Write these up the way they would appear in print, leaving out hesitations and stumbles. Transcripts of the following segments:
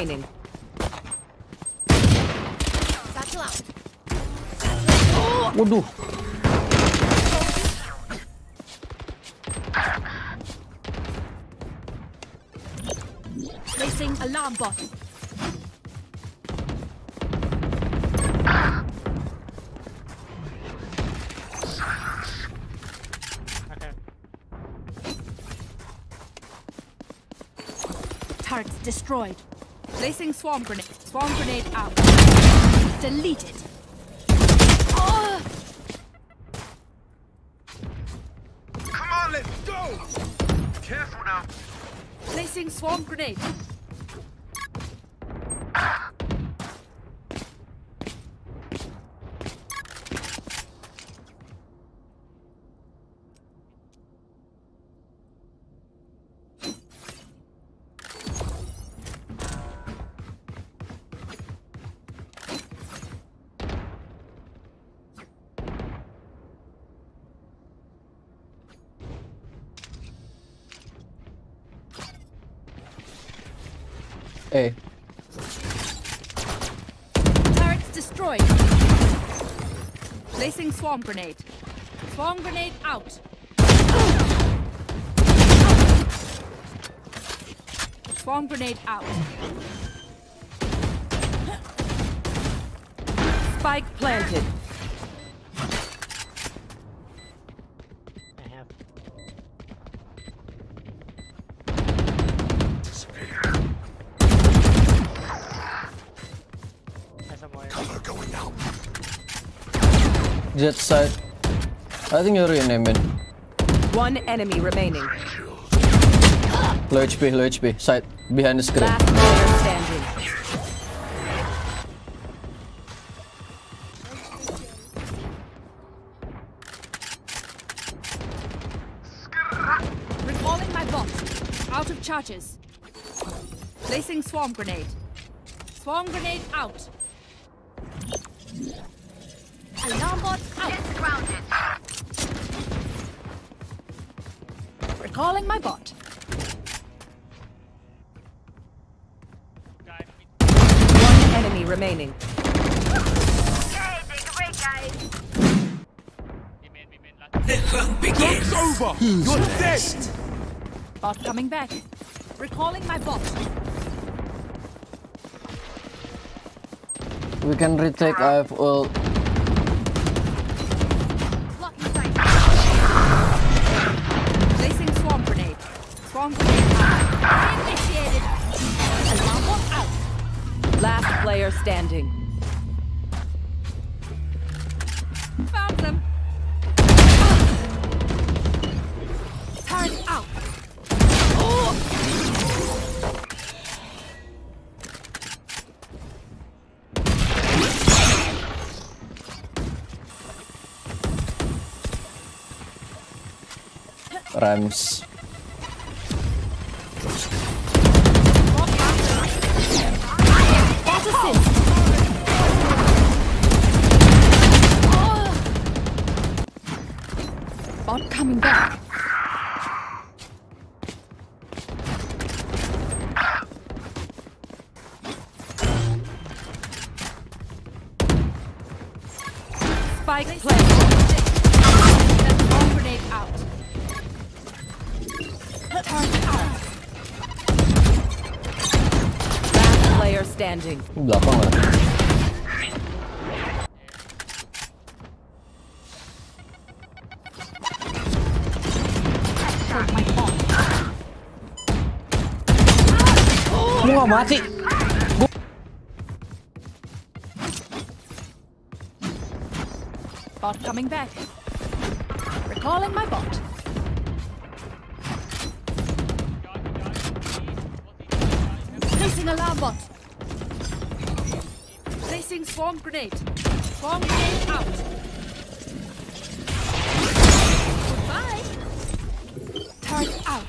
remaining. Waduh. Placing alarm bot. Turrets destroyed. Placing swarm grenade. Swarm grenade out. Deleted. Come on, let's go. Careful now. Placing swarm grenade. Hey. Turrets destroyed. Placing swarm grenade. Swarm grenade out. Swarm grenade out. Spike planted. Jet side. I think you're renamed. One enemy remaining. Low HP, side behind the screen. Last player standing. Recalling my bot. Out of charges. Placing swarm grenade. Swarm grenade out. Alarm bot out. It's grounded. Recalling my bot. Guy. One enemy remaining. Hey, take it away, guys. The hunt begins. It's over. You're next. Bot coming back. Recalling my bot. We can retake. I have all. Last player standing. Found them. Turn out. Oh. Rams. Coming back. Spike play. Bomb grenade out. Target out. Last player standing. Gua mati. Bot coming back. Recalling my bot. Placing alarm bot. Placing swarm grenade. Swarm grenade out. Goodbye. Turret out.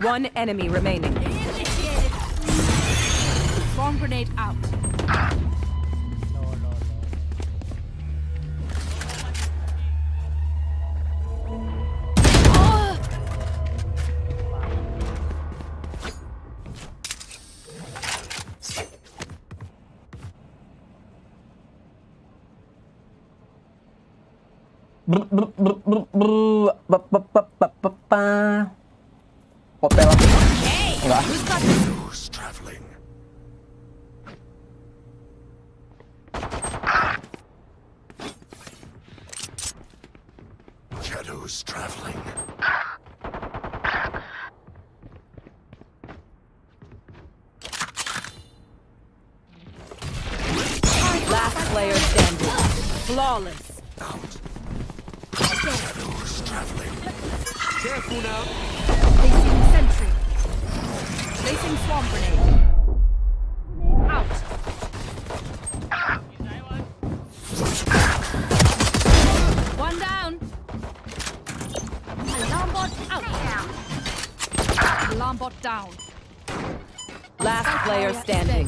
One enemy remaining. Initiated. Bomb grenade out. No, no, no. Hotel. Enggak. Shadows traveling. Last player standing. Flawless. Out. Shadows traveling. Careful now. Placing sentry. Placing swamp grenade. Out. One down. Alarm bot out. Alarm bot down. Last player standing.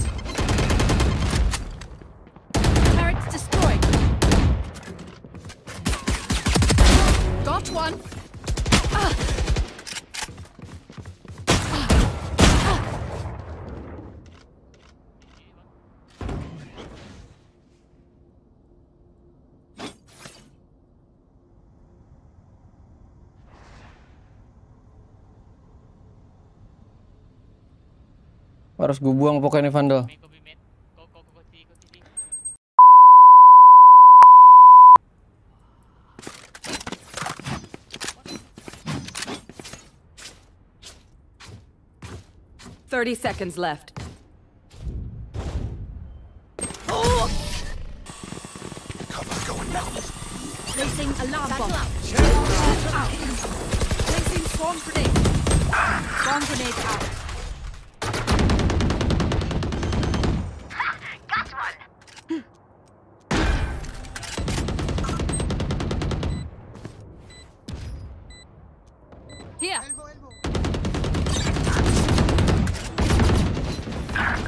One. Harus gue buang pokoknya Vandal. Thirty seconds left. Oh! Cover going down. Placing alarm bomb. Out. Placing swarm grenade. Swarm grenade out. Got one. Here.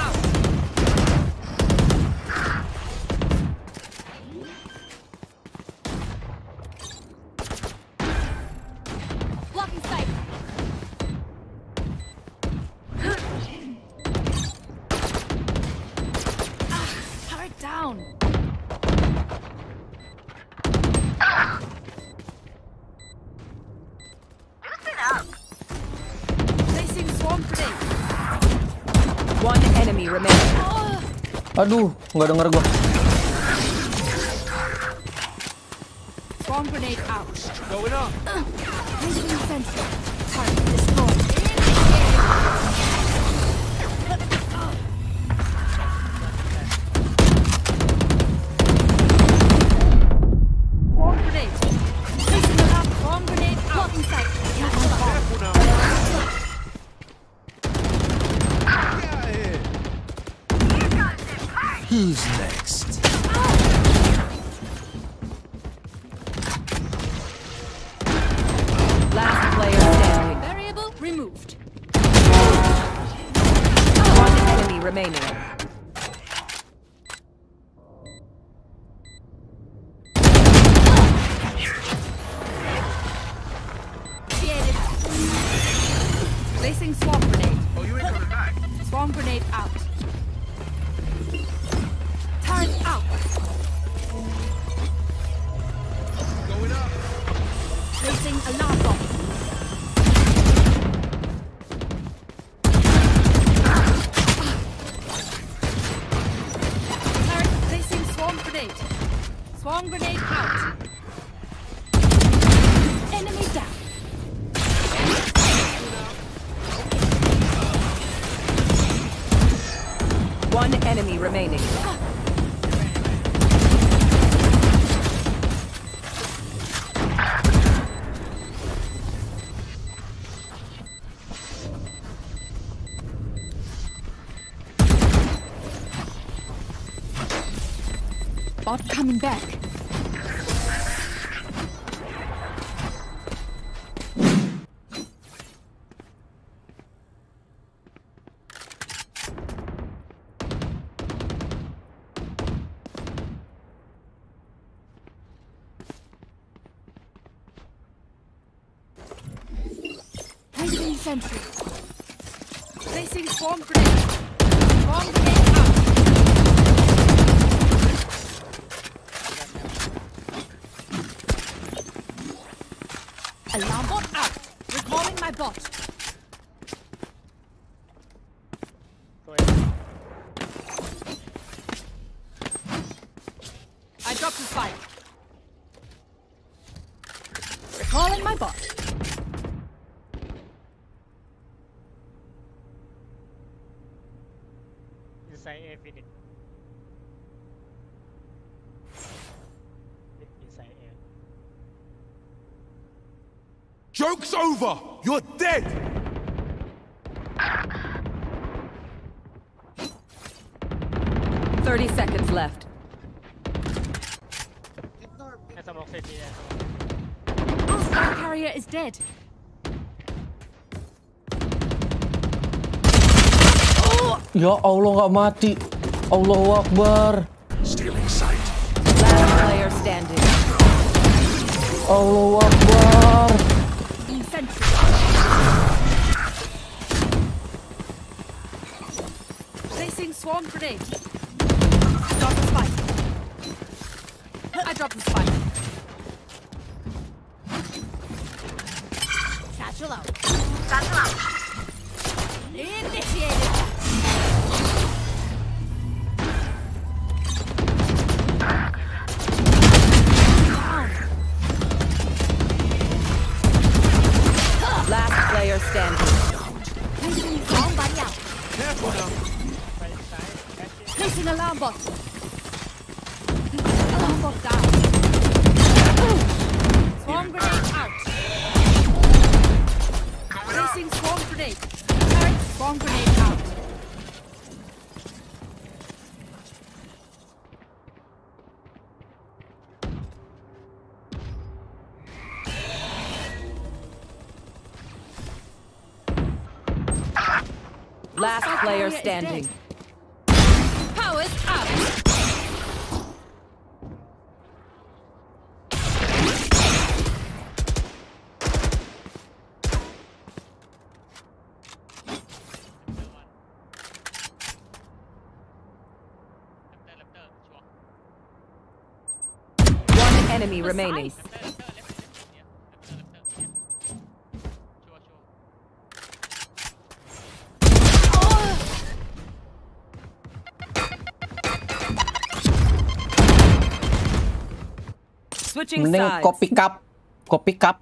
out. Blocking sight. Turret down. Aduh, nggak denger gua. Bomb grenade out. Going up. Who's next? Last player standing. Variable removed. One enemy remaining. Placing swamp grenade. Oh, you ain't coming back. Swamp grenade out. Out. Going up. Placing alarm bomb. Turret placing swarm grenade. Swarm grenade out. Enemy down. One enemy remaining. Bot coming back. Placing sentry. placing bomb grenade. Bomb grenade out. Alarm bot out. Recalling my bot. I dropped his fire. Recalling my bot. Joke's over! You're dead! Ah. 30 seconds left. Our star carrier is dead. Ya Allah, nggak mati. Allahu Akbar. Last player standing. Allahu Akbar. Placing swarm grenade. Drop the spike. I dropped the spike. Satchel out. Satchel out. Initiated. Placing alarm bot. Alarm bot down. Swarm grenade out. Placing swarm grenade. Turret swarm grenade out. Last player standing. Powers up. One enemy remaining. Mending copy cup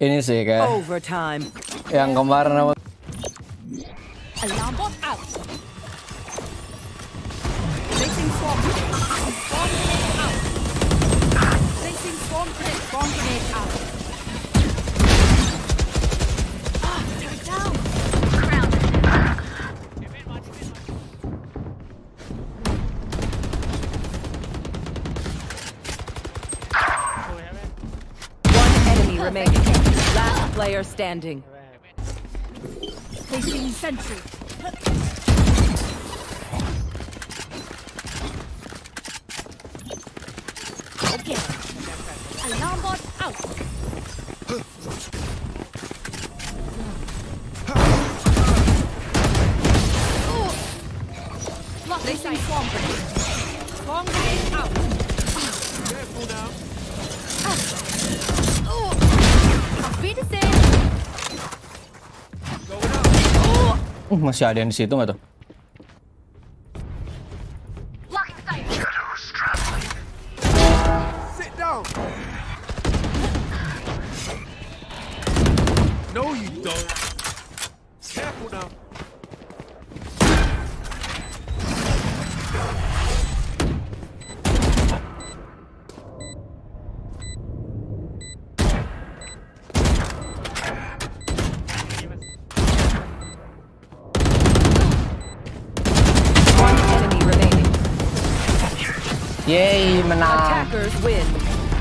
ini sih kayak yang kemarin apa remaining. Last player standing. Facing sentry. Okay. Alarm bot out. Placing swarm grenade. Swarm grenade out. Careful now. Masih ada yang di situ nggak tuh? Yay, menang. Attackers win.